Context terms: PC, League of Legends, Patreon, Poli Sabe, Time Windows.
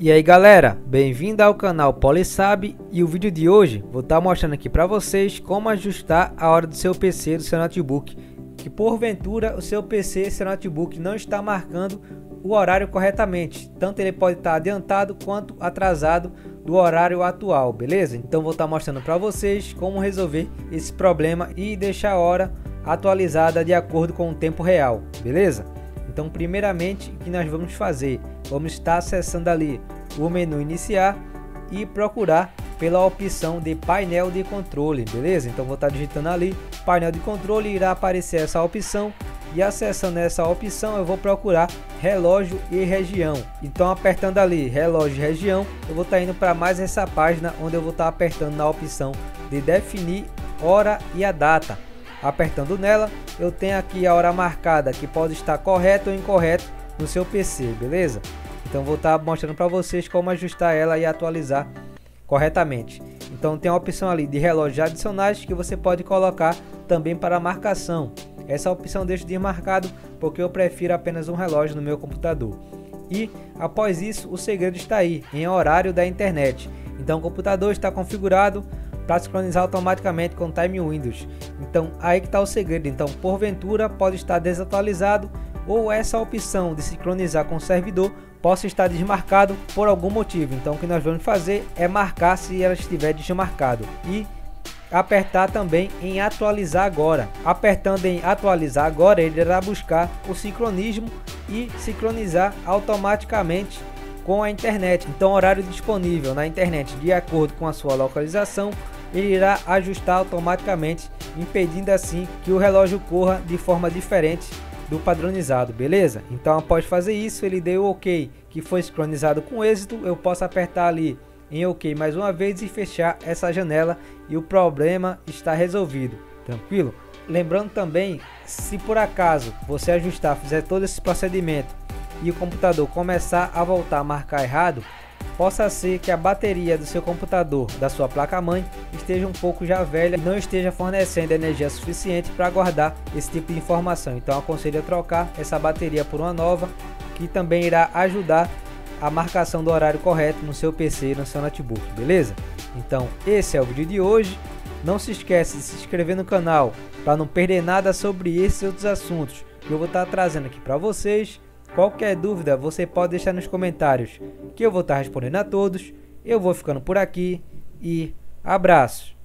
E aí galera, bem-vindo ao canal Poli Sabe, e o vídeo de hoje vou estar mostrando aqui para vocês como ajustar a hora do seu PC, do seu notebook, que porventura o seu PC, seu notebook não está marcando o horário corretamente, tanto ele pode estar adiantado quanto atrasado do horário atual, beleza? Então vou estar mostrando para vocês como resolver esse problema e deixar a hora atualizada de acordo com o tempo real, beleza? Então primeiramente o que nós vamos fazer? Vamos estar acessando ali o menu iniciar e procurar pela opção de painel de controle, beleza? Então vou estar digitando ali painel de controle, irá aparecer essa opção, e acessando essa opção eu vou procurar relógio e região. Então apertando ali relógio e região, eu vou estar indo para mais essa página, onde eu vou estar apertando na opção de definir hora e a data. Apertando nela, eu tenho aqui a hora marcada, que pode estar correta ou incorreta no seu PC, beleza? Então vou estar mostrando para vocês como ajustar ela e atualizar corretamente. Então tem a opção ali de relógios adicionais, que você pode colocar também para marcação. Essa opção deixo desmarcado porque eu prefiro apenas um relógio no meu computador. E após isso, o segredo está aí, em horário da internet. Então o computador está configurado para sincronizar automaticamente com o Time Windows. Então aí que está o segredo. Então porventura pode estar desatualizado, ou essa opção de sincronizar com o servidor possa estar desmarcado por algum motivo. Então o que nós vamos fazer é marcar se ela estiver desmarcado, e apertar também em atualizar agora. Apertando em atualizar agora, ele irá buscar o sincronismo e sincronizar automaticamente com a internet. Então horário disponível na internet de acordo com a sua localização, ele irá ajustar automaticamente, impedindo assim que o relógio corra de forma diferente do padronizado, beleza? Então após fazer isso, ele deu OK, que foi sincronizado com êxito, eu posso apertar ali em OK mais uma vez e fechar essa janela, e o problema está resolvido, tranquilo? Lembrando também, se por acaso você ajustar, fizer todo esse procedimento e o computador começar a voltar a marcar errado, possa ser que a bateria do seu computador, da sua placa-mãe, esteja um pouco já velha e não esteja fornecendo energia suficiente para guardar esse tipo de informação. Então aconselho a trocar essa bateria por uma nova, que também irá ajudar a marcação do horário correto no seu PC e no seu notebook, beleza? Então esse é o vídeo de hoje. Não se esquece de se inscrever no canal para não perder nada sobre esses e outros assuntos que eu vou estar trazendo aqui para vocês. Qualquer dúvida você pode deixar nos comentários, que eu vou estar respondendo a todos. Eu vou ficando por aqui e abraços!